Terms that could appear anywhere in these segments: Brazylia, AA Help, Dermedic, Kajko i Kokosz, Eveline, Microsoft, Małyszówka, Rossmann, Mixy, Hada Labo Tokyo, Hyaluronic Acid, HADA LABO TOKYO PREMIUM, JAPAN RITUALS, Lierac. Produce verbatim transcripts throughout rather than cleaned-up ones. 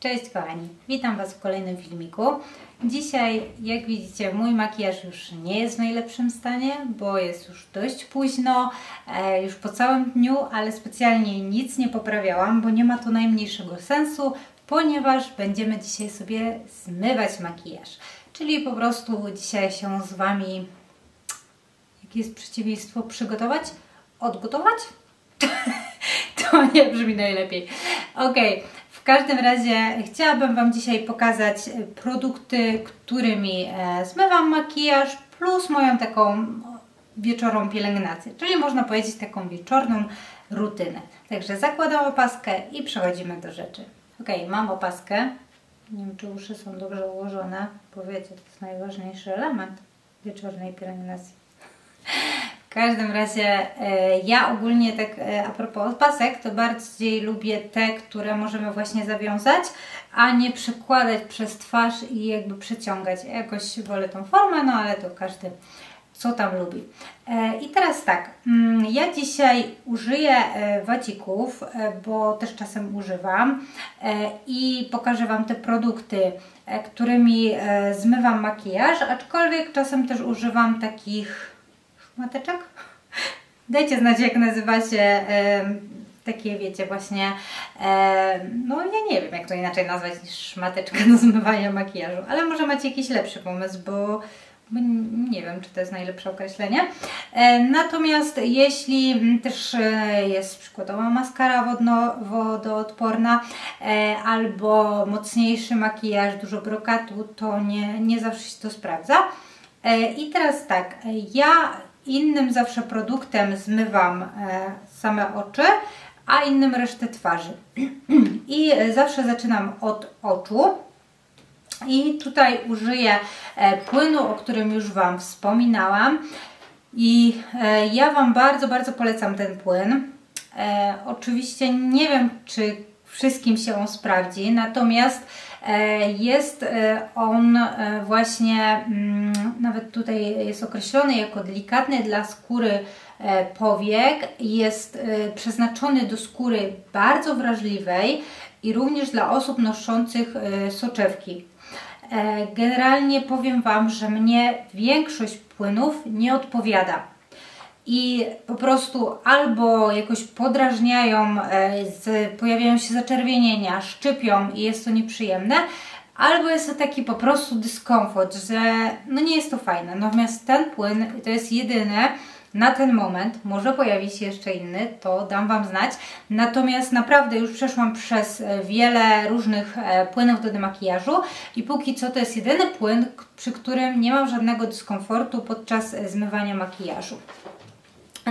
Cześć kochani, witam Was w kolejnym filmiku. Dzisiaj, jak widzicie, mój makijaż już nie jest w najlepszym stanie, bo jest już dość późno, e, już po całym dniu, ale specjalnie nic nie poprawiałam, bo nie ma to najmniejszego sensu, ponieważ będziemy dzisiaj sobie zmywać makijaż. Czyli po prostu dzisiaj się z Wami, jakie jest przeciwieństwo, przygotować, odgotować? To nie brzmi najlepiej. Ok. W każdym razie chciałabym Wam dzisiaj pokazać produkty, którymi zmywam makijaż, plus moją taką wieczorową pielęgnację, czyli można powiedzieć taką wieczorną rutynę. Także zakładam opaskę i przechodzimy do rzeczy. Ok, mam opaskę. Nie wiem, czy uszy są dobrze ułożone, bo wiecie, to jest najważniejszy element wieczornej pielęgnacji. W każdym razie ja ogólnie tak a propos opasek, to bardziej lubię te, które możemy właśnie zawiązać, a nie przekładać przez twarz i jakby przeciągać. Jakoś wolę tą formę, no ale to każdy co tam lubi. I teraz tak, ja dzisiaj użyję wacików, bo też czasem używam i pokażę Wam te produkty, którymi zmywam makijaż, aczkolwiek czasem też używam takich mateczek? Dajcie znać, jak nazywa się e, takie, wiecie, właśnie e, no ja nie wiem, jak to inaczej nazwać niż mateczkę do zmywania makijażu, ale może macie jakiś lepszy pomysł, bo, bo nie wiem, czy to jest najlepsze określenie. E, natomiast jeśli też e, jest przykładowa maskara wodno, wodoodporna e, albo mocniejszy makijaż, dużo brokatu, to nie, nie zawsze się to sprawdza. E, I teraz tak, ja innym zawsze produktem zmywam same oczy, a innym resztę twarzy. I zawsze zaczynam od oczu. I tutaj użyję płynu, o którym już Wam wspominałam. I ja Wam bardzo, bardzo polecam ten płyn. Oczywiście nie wiem, czy wszystkim się on sprawdzi, natomiast jest on właśnie, nawet tutaj jest określony jako delikatny dla skóry powiek, jest przeznaczony do skóry bardzo wrażliwej i również dla osób noszących soczewki. Generalnie powiem Wam, że mnie większość płynów nie odpowiada. I po prostu albo jakoś podrażniają, z, pojawiają się zaczerwienienia, szczypią i jest to nieprzyjemne, albo jest to taki po prostu dyskomfort, że no nie jest to fajne. Natomiast ten płyn to jest jedyny na ten moment, może pojawi się jeszcze inny, to dam Wam znać. Natomiast naprawdę już przeszłam przez wiele różnych płynów do demakijażu i póki co to jest jedyny płyn, przy którym nie mam żadnego dyskomfortu podczas zmywania makijażu.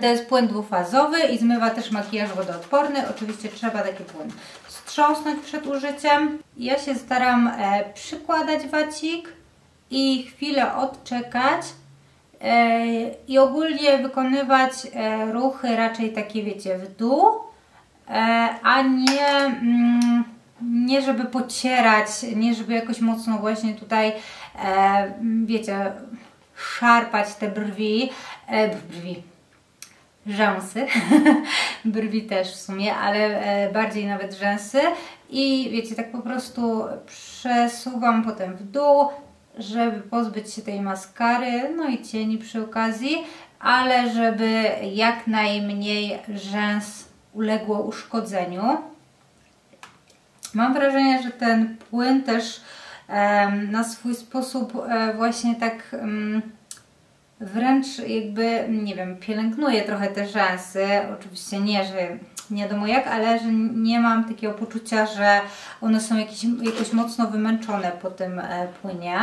To jest płyn dwufazowy i zmywa też makijaż wodoodporny. Oczywiście trzeba taki płyn wstrząsnąć przed użyciem. Ja się staram e, przykładać wacik i chwilę odczekać e, i ogólnie wykonywać e, ruchy raczej takie, wiecie, w dół, e, a nie, mm, nie żeby pocierać, nie żeby jakoś mocno właśnie tutaj, e, wiecie, szarpać te brwi, e, brwi. rzęsy, brwi też w sumie, ale bardziej nawet rzęsy i wiecie, tak po prostu przesuwam potem w dół, żeby pozbyć się tej maskary, no i cieni przy okazji, ale żeby jak najmniej rzęs uległo uszkodzeniu. Mam wrażenie, że ten płyn też em, na swój sposób e, właśnie tak em, wręcz jakby, nie wiem, pielęgnuję trochę te rzęsy, oczywiście nie, że nie wiadomo jak, ale że nie mam takiego poczucia, że one są jakieś, jakoś mocno wymęczone po tym płynie.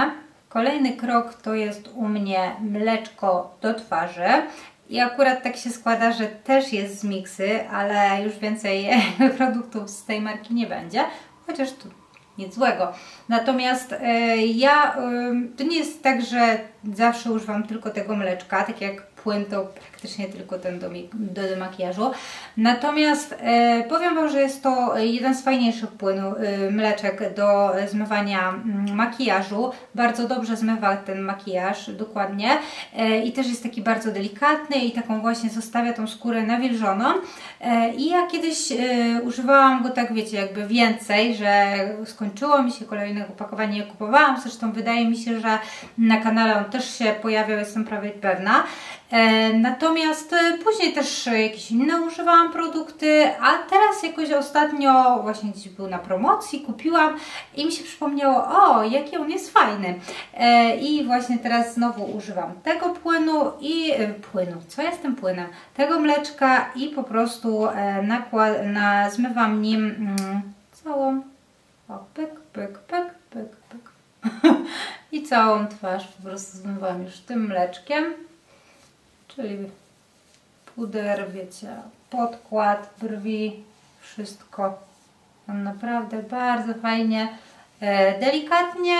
Kolejny krok to jest u mnie mleczko do twarzy i akurat tak się składa, że też jest z Mixy, ale już więcej produktów z tej marki nie będzie, chociaż tu nic złego. Natomiast y, ja, y, to nie jest tak, że zawsze używam tylko tego mleczka, tak jak płyn to praktycznie tylko ten do, do, do makijażu. Natomiast e, powiem Wam, że jest to jeden z fajniejszych płynów, e, mleczek do zmywania m, makijażu. Bardzo dobrze zmywa ten makijaż, dokładnie. E, I też jest taki bardzo delikatny i taką właśnie zostawia tą skórę nawilżoną. E, I ja kiedyś e, używałam go tak, wiecie, jakby więcej, że skończyło mi się kolejnego opakowania, nie kupowałam. Zresztą wydaje mi się, że na kanale on też się pojawiał, jestem prawie pewna. Natomiast później też jakieś inne używałam produkty, a teraz jakoś ostatnio właśnie gdzieś był na promocji, kupiłam i mi się przypomniało, o, jaki on jest fajny. I właśnie teraz znowu używam tego płynu i płynu, co ja z tym płynem? Tego mleczka i po prostu na, zmywam nim mm, całą, o, pyk, pyk, pyk, pyk, pyk. I całą twarz po prostu zmywam już tym mleczkiem. Czyli puder, wiecie, podkład, brwi, wszystko. Tam naprawdę bardzo fajnie, e, delikatnie,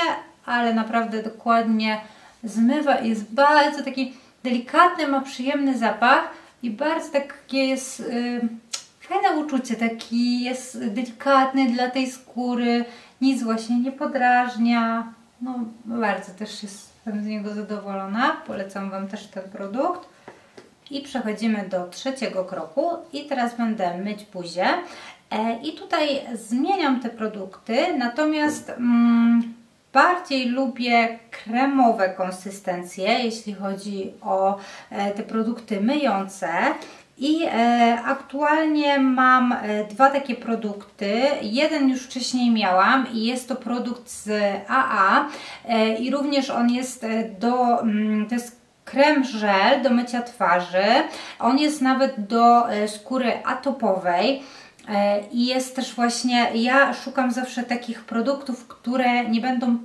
ale naprawdę dokładnie zmywa. Jest bardzo taki delikatny, ma przyjemny zapach i bardzo takie jest e, fajne uczucie. Taki jest delikatny dla tej skóry, nic właśnie nie podrażnia. No bardzo też jestem z niego zadowolona. Polecam Wam też ten produkt. I przechodzimy do trzeciego kroku i teraz będę myć buzię. E, I tutaj zmieniam te produkty, natomiast mm, bardziej lubię kremowe konsystencje, jeśli chodzi o e, te produkty myjące. I e, aktualnie mam e, dwa takie produkty, jeden już wcześniej miałam i jest to produkt z A A e, i również on jest do, mm, to jest krem żel do mycia twarzy, on jest nawet do e, skóry atopowej. E, I jest też właśnie, ja szukam zawsze takich produktów, które nie będą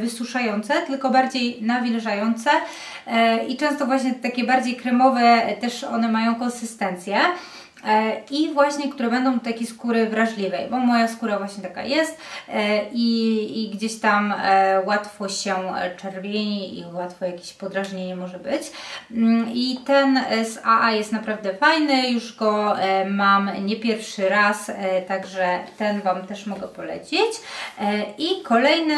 wysuszające, tylko bardziej nawilżające i często właśnie takie bardziej kremowe też one mają konsystencję i właśnie, które będą do takiej skóry wrażliwej, bo moja skóra właśnie taka jest i, i gdzieś tam łatwo się czerwieni i łatwo jakieś podrażnienie może być. I ten z A A jest naprawdę fajny, już go mam nie pierwszy raz, także ten Wam też mogę polecić. I kolejny,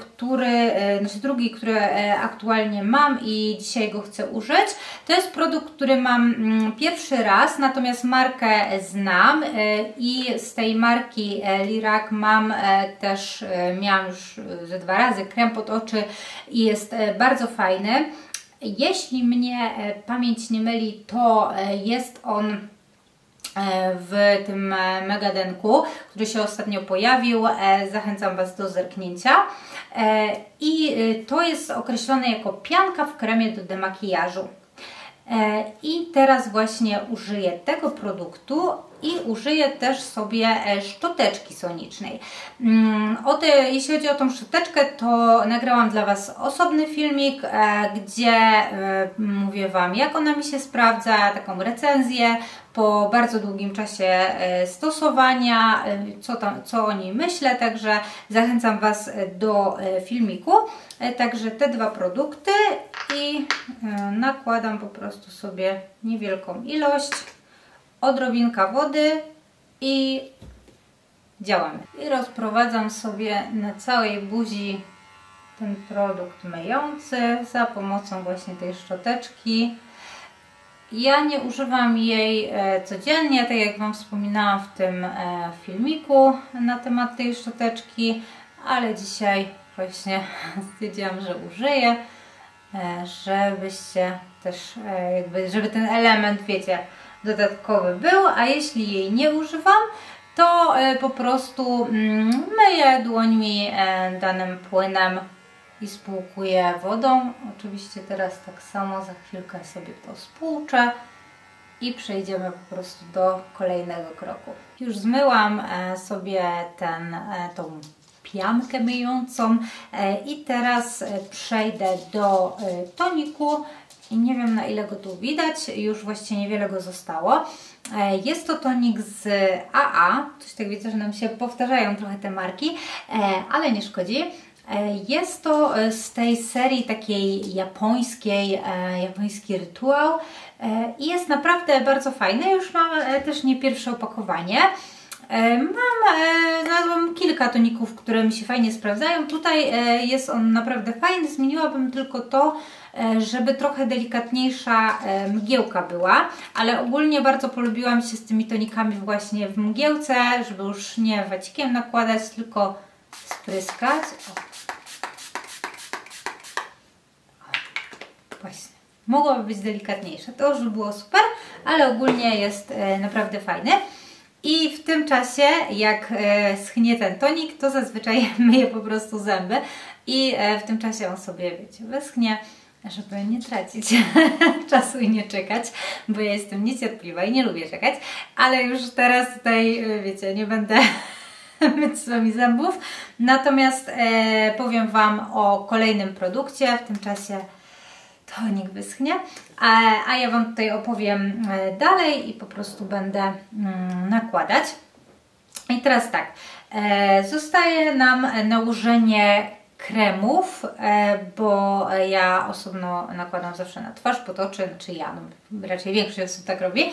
który, znaczy drugi, który aktualnie mam i dzisiaj go chcę użyć, to jest produkt, który mam pierwszy raz, natomiast mam markę znam i z tej marki Lierac mam też, miałam już ze dwa razy krem pod oczy i jest bardzo fajny. Jeśli mnie pamięć nie myli, to jest on w tym megadenku, który się ostatnio pojawił. Zachęcam Was do zerknięcia. I to jest określone jako pianka w kremie do demakijażu. I teraz właśnie użyję tego produktu i użyję też sobie szczoteczki sonicznej. O te, jeśli chodzi o tą szczoteczkę, to nagrałam dla Was osobny filmik, gdzie mówię Wam, jak ona mi się sprawdza, taką recenzję po bardzo długim czasie stosowania, co, tam, co o niej myślę, także zachęcam Was do filmiku. Także te dwa produkty i nakładam po prostu sobie niewielką ilość, odrobinka wody i działamy. I rozprowadzam sobie na całej buzi ten produkt myjący za pomocą właśnie tej szczoteczki. Ja nie używam jej codziennie, tak jak Wam wspominałam w tym filmiku na temat tej szczoteczki, ale dzisiaj właśnie stwierdziłam, że użyję, żebyście też jakby, żeby ten element, wiecie, dodatkowy był, a jeśli jej nie używam, to po prostu myję dłońmi danym płynem i spłukuję wodą. Oczywiście teraz tak samo, za chwilkę sobie to spłuczę i przejdziemy po prostu do kolejnego kroku. Już zmyłam sobie ten, tą piankę myjącą i teraz przejdę do toniku. I nie wiem, na ile go tu widać, już właściwie niewiele go zostało. Jest to tonik z A A, coś tak widzę, że nam się powtarzają trochę te marki, ale nie szkodzi. Jest to z tej serii takiej japońskiej, japoński rytuał i jest naprawdę bardzo fajny. Już mam też nie pierwsze opakowanie. Mam, znalazłam kilka toników, które mi się fajnie sprawdzają. Tutaj jest on naprawdę fajny. Zmieniłabym tylko to, żeby trochę delikatniejsza mgiełka była, ale ogólnie bardzo polubiłam się z tymi tonikami właśnie w mgiełce, żeby już nie wacikiem nakładać, tylko spryskać. O. Właśnie. Mogłoby być delikatniejsze. To już było super, ale ogólnie jest naprawdę fajny. I w tym czasie, jak schnie ten tonik, to zazwyczaj myję po prostu zęby i w tym czasie on sobie, wiecie, wyschnie, żeby nie tracić czasu i nie czekać, bo ja jestem niecierpliwa i nie lubię czekać, ale już teraz tutaj, wiecie, nie będę myć z wami zębów. Natomiast e, powiem wam o kolejnym produkcie, w tym czasie tonik wyschnie, a, a ja wam tutaj opowiem dalej i po prostu będę mm, nakładać. I teraz tak, e, zostaje nam nałożenie kremów, e, bo ja osobno nakładam zawsze na twarz, pod oczy, czy ja, no, raczej większość osób tak robi, e,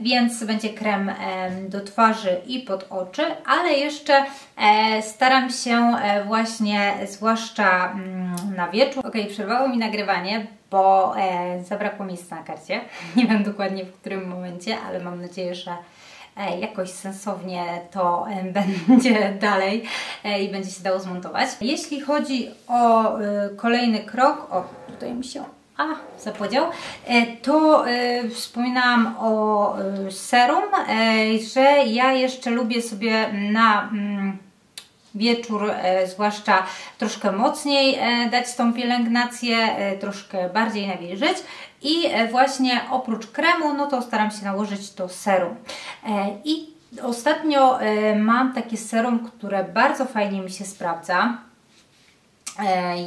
więc będzie krem e, do twarzy i pod oczy, ale jeszcze e, staram się e, właśnie, zwłaszcza mm, na wieczór. Ok, przerwało mi nagrywanie, bo e, zabrakło miejsca na karcie, nie wiem dokładnie w którym momencie, ale mam nadzieję, że jakoś sensownie to będzie dalej i będzie się dało zmontować. Jeśli chodzi o kolejny krok, o tutaj mi się a, zapodział, to wspominałam o serum, że ja jeszcze lubię sobie na wieczór, zwłaszcza troszkę mocniej dać tą pielęgnację, troszkę bardziej nawilżyć. I właśnie oprócz kremu, no to staram się nałożyć to serum. I ostatnio mam takie serum, które bardzo fajnie mi się sprawdza.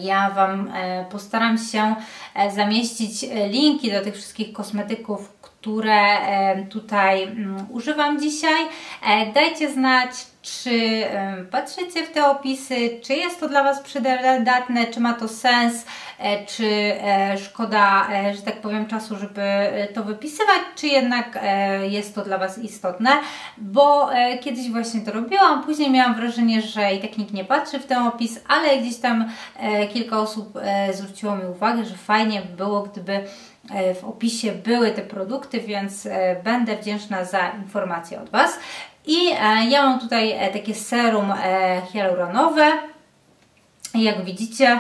Ja wam postaram się zamieścić linki do tych wszystkich kosmetyków, które tutaj używam dzisiaj. Dajcie znać, czy patrzycie w te opisy, czy jest to dla was przydatne, czy ma to sens, czy szkoda, że tak powiem, czasu, żeby to wypisywać, czy jednak jest to dla was istotne, bo kiedyś właśnie to robiłam, później miałam wrażenie, że i tak nikt nie patrzy w ten opis, ale gdzieś tam kilka osób zwróciło mi uwagę, że fajnie by było, gdyby w opisie były te produkty, więc będę wdzięczna za informację od was. I ja mam tutaj takie serum hialuronowe, jak widzicie,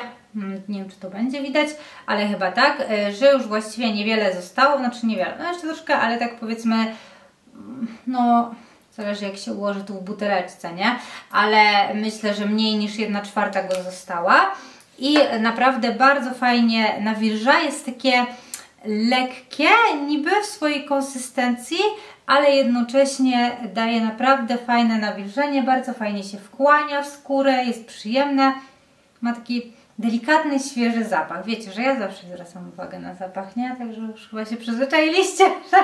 nie wiem czy to będzie widać, ale chyba tak, że już właściwie niewiele zostało, znaczy niewiele, no jeszcze troszkę, ale tak powiedzmy, no zależy jak się ułoży tu w buteleczce, nie? Ale myślę, że mniej niż jedna czwarta go została i naprawdę bardzo fajnie nawilża, jest takie lekkie niby w swojej konsystencji, ale jednocześnie daje naprawdę fajne nawilżenie, bardzo fajnie się wchłania w skórę, jest przyjemne, ma taki delikatny, świeży zapach. Wiecie, że ja zawsze zwracam uwagę na zapach, nie? Także już chyba się przyzwyczailiście, że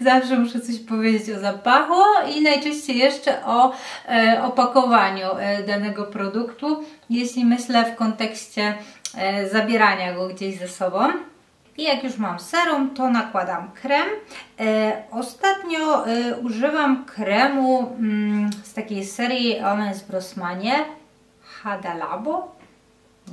zawsze muszę coś powiedzieć o zapachu i najczęściej jeszcze o e, opakowaniu e, danego produktu, jeśli myślę w kontekście e, zabierania go gdzieś ze sobą. I jak już mam serum, to nakładam krem. E, ostatnio e, używam kremu mm, z takiej serii, ona jest w Rossmanie, Hada Labo,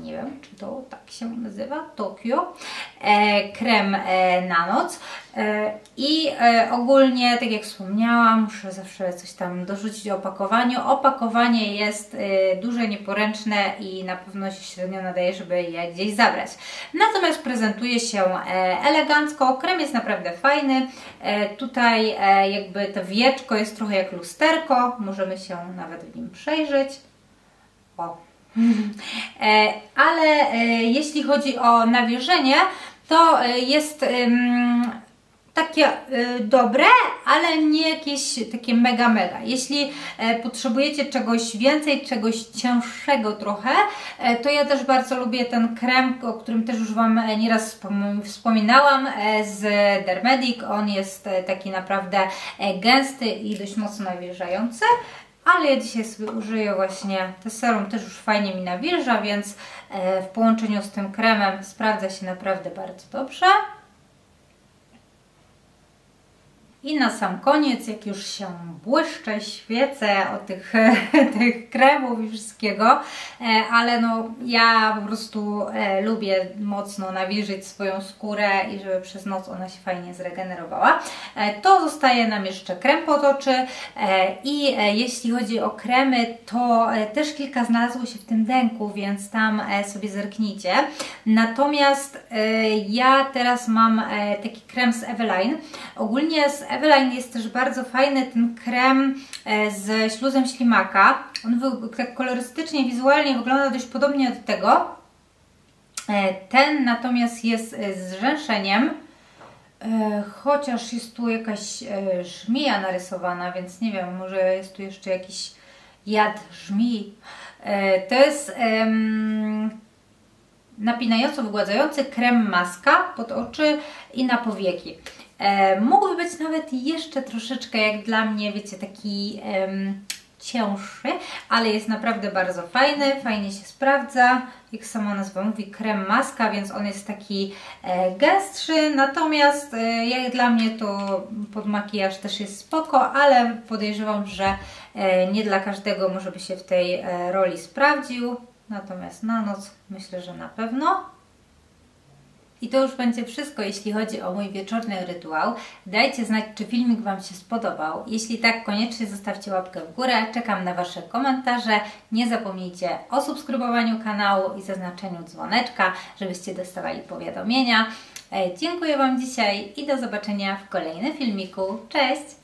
nie wiem czy to tak się nazywa, Tokyo, e, krem e, na noc. E, I e, ogólnie, tak jak wspomniałam, muszę zawsze coś tam dorzucić o opakowaniu. Opakowanie jest e, duże, nieporęczne i na pewno się średnio nadaje, żeby je gdzieś zabrać. Natomiast prezentuje się e, elegancko, krem jest naprawdę fajny. E, tutaj e, jakby to wieczko jest trochę jak lusterko, możemy się nawet w nim przejrzeć. O. Ale jeśli chodzi o nawilżenie, to jest takie dobre, ale nie jakieś takie mega mega. Jeśli potrzebujecie czegoś więcej, czegoś cięższego trochę, to ja też bardzo lubię ten krem, o którym też już wam nieraz wspominałam, z Dermedic. On jest taki naprawdę gęsty i dość mocno nawilżający. ale ja dzisiaj sobie użyję właśnie, ten serum też już fajnie mi nawilża, więc w połączeniu z tym kremem sprawdza się naprawdę bardzo dobrze. I na sam koniec, jak już się błyszczę, świecę od tych, tych kremów i wszystkiego, ale no ja po prostu lubię mocno nawilżyć swoją skórę i żeby przez noc ona się fajnie zregenerowała, to zostaje nam jeszcze krem pod oczy. I jeśli chodzi o kremy, to też kilka znalazło się w tym denku, więc tam sobie zerknijcie. Natomiast ja teraz mam taki krem z Eveline. Ogólnie z Eveline jest też bardzo fajny ten krem z śluzem ślimaka. On tak kolorystycznie, wizualnie wygląda dość podobnie do tego. Ten natomiast jest z rzęszeniem, chociaż jest tu jakaś żmija narysowana, więc nie wiem, może jest tu jeszcze jakiś jad żmii. To jest napinająco wygładzający krem maska pod oczy i na powieki. E, mógłby być nawet jeszcze troszeczkę, jak dla mnie, wiecie, taki em, cięższy, ale jest naprawdę bardzo fajny, fajnie się sprawdza, jak sama nazwa mówi, krem maska, więc on jest taki e, gęstszy, natomiast e, jak dla mnie to pod makijaż też jest spoko, ale podejrzewam, że e, nie dla każdego może by się w tej e, roli sprawdził, natomiast na noc myślę, że na pewno. I to już będzie wszystko, jeśli chodzi o mój wieczorny rytuał. Dajcie znać, czy filmik Wam się spodobał. Jeśli tak, koniecznie zostawcie łapkę w górę. Czekam na Wasze komentarze. Nie zapomnijcie o subskrybowaniu kanału i zaznaczeniu dzwoneczka, żebyście dostawali powiadomienia. Dziękuję Wam dzisiaj i do zobaczenia w kolejnym filmiku. Cześć!